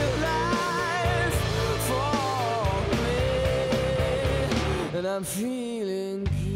life for me, and I'm feeling good.